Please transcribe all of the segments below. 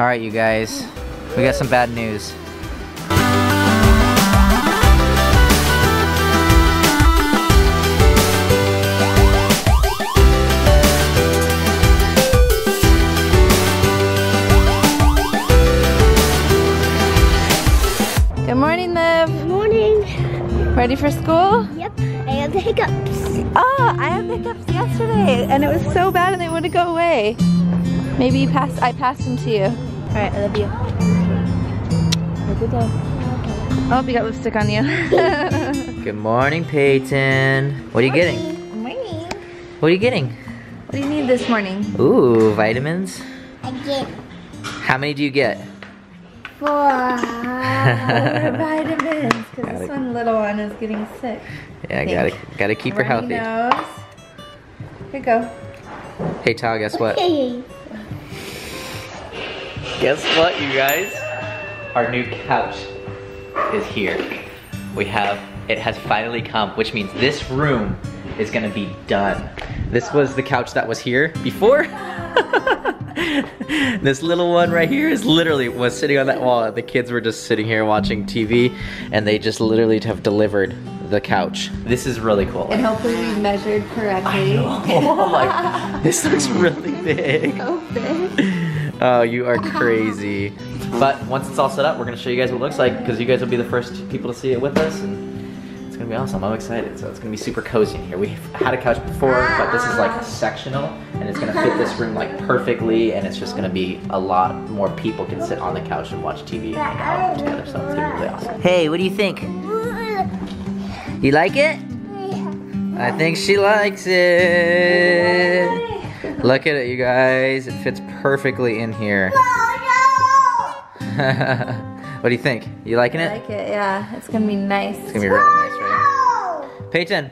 Alright you guys, we got some bad news. Good morning, Liv. Good morning. Ready for school? Yep, I have the hiccups. Oh, I had the hiccups yesterday and it was so bad and they wouldn't go away. Maybe you passed, I passed them to you. All right, I love you. Have a good day. Oh, you got lipstick on you. Good morning, Peyton. What are you getting? Good morning. What are you getting? What do you need this morning? Ooh, vitamins. I get. How many do you get? 4 vitamins, because this one little one is getting sick. Yeah, gotta keep her healthy. Nose. Here you go. Hey Tal, guess what? Okay. Guess what, you guys? Our new couch is here. We have, it has finally come, which means this room is gonna be done. This was the couch that was here before. This little one right here is literally was sitting on that wall. The kids were just sitting here watching TV and they just literally have delivered the couch. This is really cool. And hopefully we measured correctly. I know. Like, this looks really big. So big. Oh, you are crazy. But once it's all set up, we're gonna show you guys what it looks like because you guys will be the first people to see it with us. And it's gonna be awesome. I'm excited. So it's gonna be super cozy in here. We had a couch before, but this is like sectional and it's gonna fit this room like perfectly. And it's just gonna be a lot more people can sit on the couch and watch TV and hang out together. So it's gonna be really awesome. Hey, what do you think? You like it? I think she likes it. Look at it, you guys. It fits perfectly in here. What do you think? You liking it? I like it, yeah. It's gonna be nice. It's gonna be really nice, right? Peyton,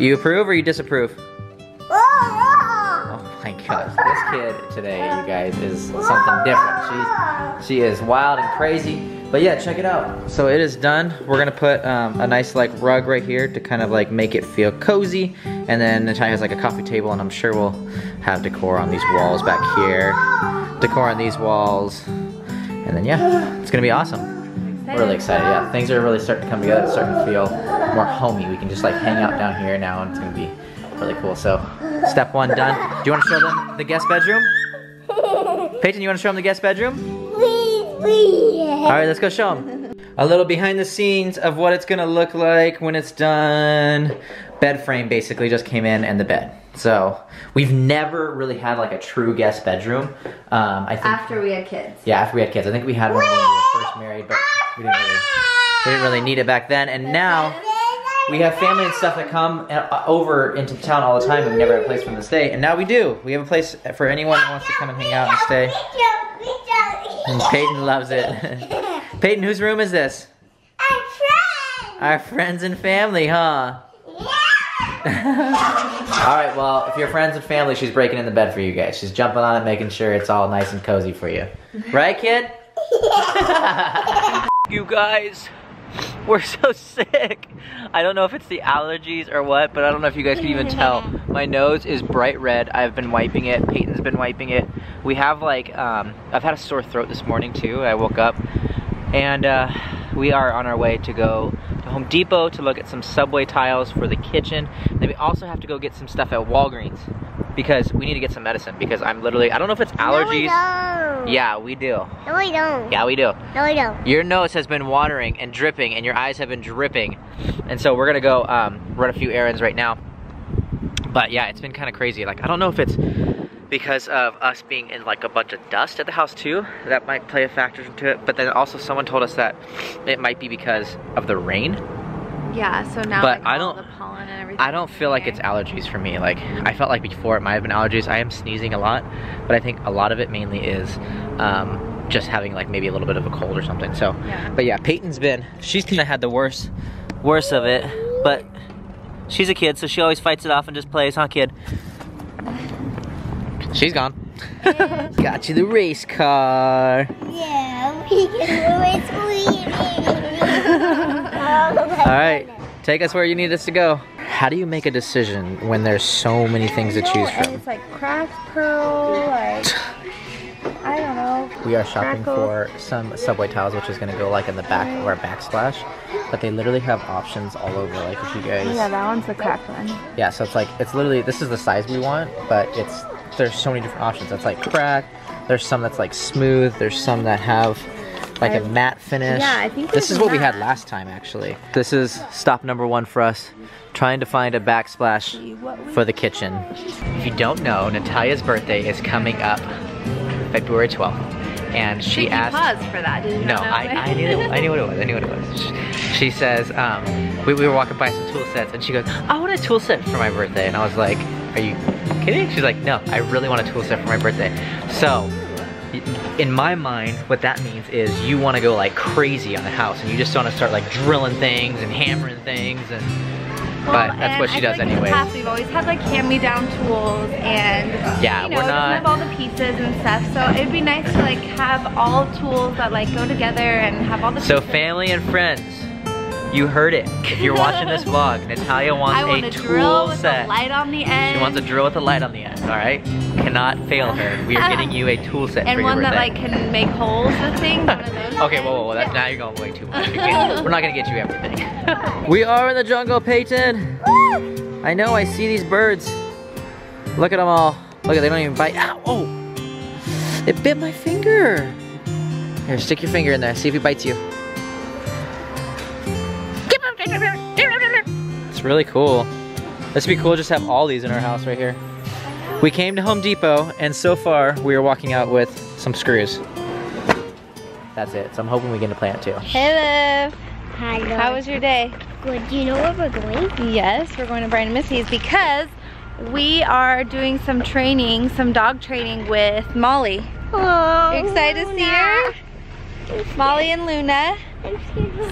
you approve or you disapprove? Oh my gosh, this kid today, you guys, is something different. She is wild and crazy. But yeah, check it out. So it is done. We're gonna put a nice like rug right here to kind of like make it feel cozy. And then Natalia has like a coffee table and I'm sure we'll have decor on these walls back here. Decor on these walls. And then yeah, it's gonna be awesome. We're really excited, yeah. Things are really starting to come together. It's starting to feel more homey. We can just like hang out down here now and it's gonna be really cool. So step one done. Do you wanna show them the guest bedroom? Peyton, you wanna show them the guest bedroom? Alright, let's go show them. A little behind the scenes of what it's gonna look like when it's done. Bed frame basically just came in and the bed. So we've never really had like a true guest bedroom. I think after we had kids. Yeah, after we had kids. I think we had one when we were first married, but we didn't really need it back then. And now we have family and stuff that come over into town all the time and we never had a place for them to stay. And now we do. We have a place for anyone who wants to come and hang out and stay. And Peyton loves it. Peyton, whose room is this? Our friends. Our friends and family, huh? Yeah. All right, well, if you're friends and family, she's breaking in the bed for you guys. She's jumping on it, making sure it's all nice and cozy for you. Right, kid? Yeah. You guys, we're so sick. I don't know if it's the allergies or what, but I don't know if you guys can even tell. My nose is bright red. I've been wiping it. Peyton's been wiping it. We have like, I've had a sore throat this morning too. I woke up and we are on our way to go to Home Depot to look at some subway tiles for the kitchen. Then we also have to go get some stuff at Walgreens because we need to get some medicine because I'm literally, I don't know if it's allergies. No, we don't. Yeah, we do. No, we don't. Yeah, we do. No, we don't. Your nose has been watering and dripping and your eyes have been dripping. And so we're gonna go run a few errands right now. But yeah, it's been kind of crazy. Like, I don't know if it's because of us being in like a bunch of dust at the house too. That might play a factor into it. But then also someone told us that it might be because of the rain. Yeah, so now but like I don't, the pollen and everything. I don't feel like it's allergies for me. Like I felt like before it might have been allergies. I am sneezing a lot, but I think a lot of it mainly is just having like maybe a little bit of a cold or something. So, yeah. But yeah, Peyton's been, she's kind of had the worst of it, but she's a kid, so she always fights it off and just plays, huh kid? She's gone. Got you the race car. Yeah, we can always leave. All right, take us where you need us to go. How do you make a decision when there's so many things to choose from? It's like cracked pearl, like, I don't know. We are shopping for some subway towels, which is going to go like in the back of our backsplash. But they literally have options all over. Like if you guys... Yeah, that one's the cracked one. Yeah, so it's like, it's literally, this is the size we want, but it's, there's so many different options. That's like crack, there's some that's like smooth, there's some that have like a matte finish. Yeah, I think this is what we had last time actually. This is stop number one for us, trying to find a backsplash for the kitchen. If you don't know, Natalia's birthday is comcoming up February 12th. And she asked. You paused for that, didn't you? No, I knew what it was. She says, we were walking by some tool sets, and she goes, I want a tool set for my birthday. And I was like, are you kidding? She's like, no, I really want a tool set for my birthday. So, in my mind, what that means is you want to go like crazy on the house, and you just want to start like drilling things and hammering things, and but that's what she does anyway. In the past, we've always had like hand-me-down tools, and yeah, you know, we have all the pieces and stuff. So it'd be nice to like have all tools that like go together and have all the. So pieces. Family and friends, you heard it. If you're watching this vlog, Natalia wants a tool set. A light on the end. She wants a drill with a light on the end. All right, cannot fail her. We are getting you a tool set for your birthday. And one that like can make holes with things. One of those. Okay, whoa, whoa, whoa. That's, now you're going way too much. We're not gonna get you everything. We are in the jungle, Peyton. Woo! I know, I see these birds. Look at them all. Look at, they don't even bite. Ow, oh, it bit my finger. Here, stick your finger in there. See if he bites you. It's really cool. This would be cool just to have all these in our house right here. We came to Home Depot, and so far we are walking out with some screws. That's it, so I'm hoping we get to plant too. Hello. Hello. How was your day? Good. Do you know where we're going? Yes, we're going to Brian and Missy's because we are doing some training, some dog training with Molly. Oh, you excited to see her? Molly and Luna.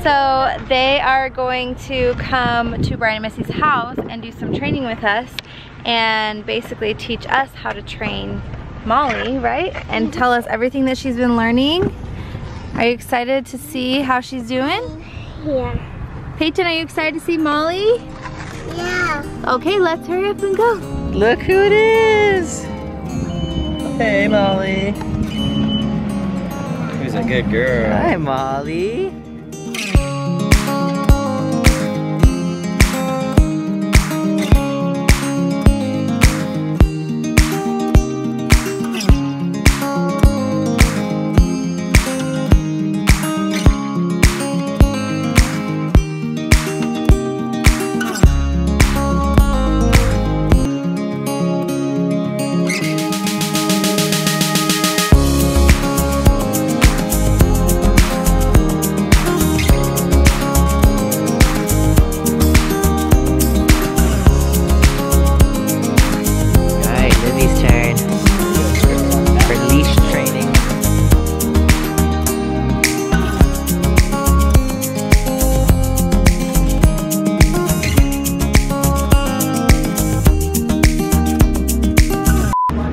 So they are going to come to Brian and Missy's house and do some training with us and basically teach us how to train Molly, right? And tell us everything that she's been learning. Are you excited to see how she's doing? Yeah. Peyton, are you excited to see Molly? Yeah. Okay, let's hurry up and go. Look who it is. Hey, Molly. Who's a good girl? Hi, Molly.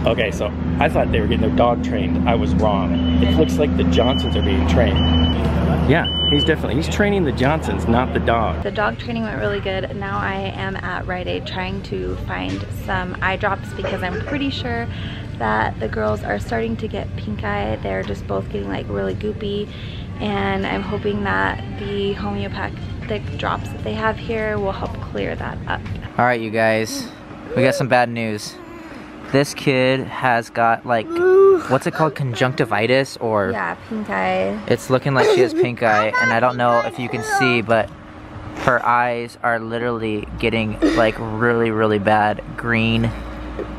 Okay, so I thought they were getting their dog trained. I was wrong. It looks like the Johnsons are being trained. Yeah, he's training the Johnsons, not the dog. The dog training went really good. Now I am at Rite Aid trying to find some eye drops because I'm pretty sure that the girls are starting to get pink eye. They're just both getting like really goopy, and I'm hoping that the homeopathic drops that they have here will help clear that up. All right, you guys, we got some bad news. This kid has got like, what's it called, conjunctivitis or? Yeah, pink eye. It's looking like she has pink eye, and I don't know if you can see, but her eyes are literally getting like really, really bad green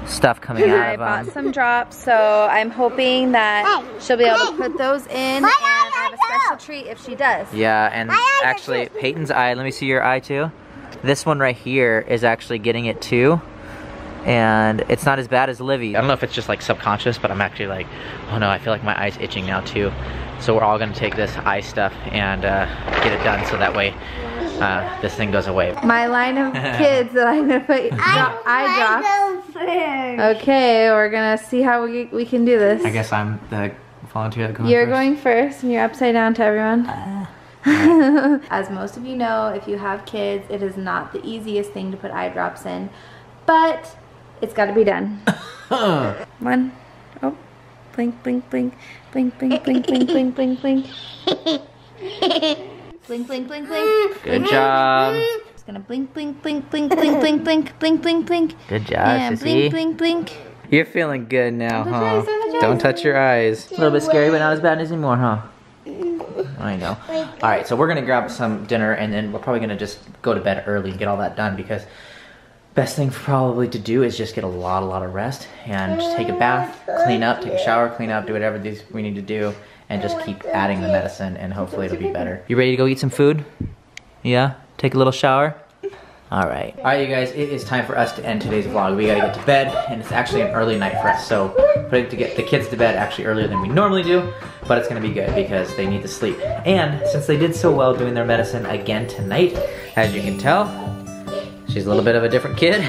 stuff coming out of them. I bought some drops, so I'm hoping that she'll be able to put those in and have a special treat if she does. Yeah, and actually, Peyton's eye, let me see your eye too. This one right here is actually getting it too. And it's not as bad as Livy. I don't know if it's just like subconscious, but I'm actually like, oh no, I feel like my eye's itching now too. So we're all gonna take this eye stuff and get it done so that way this thing goes away. My line of kids that I'm gonna put eye drops. Okay, we're gonna see how we can do this. I guess I'm the volunteer that goes first. You're going first, and you're upside down to everyone. As most of you know, if you have kids, it is not the easiest thing to put eye drops in, but it's got to be done. One, oh, blink, blink, blink, blink, blink, blink, blink, blink, blink, blink. Blink, blink, blink, blink. Good job. Just gonna blink, blink, blink, blink, blink, blink, blink, blink, blink, blink. Good job, Sissy. Blink, blink, blink. You're feeling good now, huh? Don't touch your eyes. A little bit scary, but not as bad as anymore, huh? I know. All right, so we're gonna grab some dinner and then we're probably gonna just go to bed early and get all that done, because best thing probably to do is just get a lot of rest and just take a bath, clean up, take a shower, clean up, do whatever these we need to do, and just keep adding the medicine and hopefully it'll be better. You ready to go eat some food? Yeah? Take a little shower? Alright. Alright you guys, it is time for us to end today's vlog. We gotta get to bed, and it's actually an early night for us, so putting to get the kids to bed actually earlier than we normally do, but it's gonna be good because they need to sleep. And since they did so well doing their medicine again tonight, as you can tell, she's a little bit of a different kid.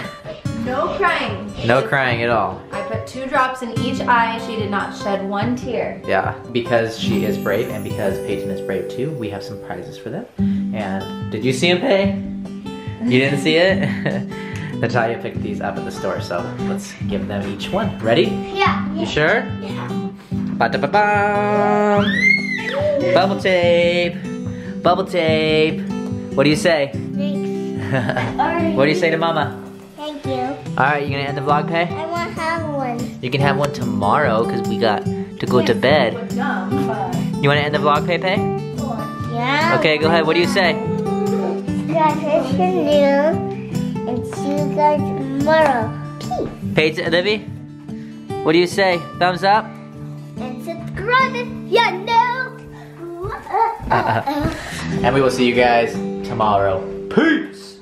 No crying. No crying at all. I put 2 drops in each eye. She did not shed 1 tear. Yeah, because she is brave, and because Peyton is brave too, we have some prizes for them. And did you see him, Pay? You didn't see it? Natalia picked these up at the store, so let's give them each one. Ready? Yeah. You sure? Yeah. Ba-da-ba-bum. Bubble tape. Bubble tape. What do you say? Thanks. What do you say to Mama? Thank you. Alright, you gonna end the vlog, Pei? I wanna have one. You can have one tomorrow, because we got to go to bed. You wanna end the vlog, Pei Pei? Yeah. Okay, go ahead. What do you say? And see you guys tomorrow. Peace. Paige and Libby, what do you say? Thumbs up? And subscribe if you know. And we will see you guys tomorrow. Peace!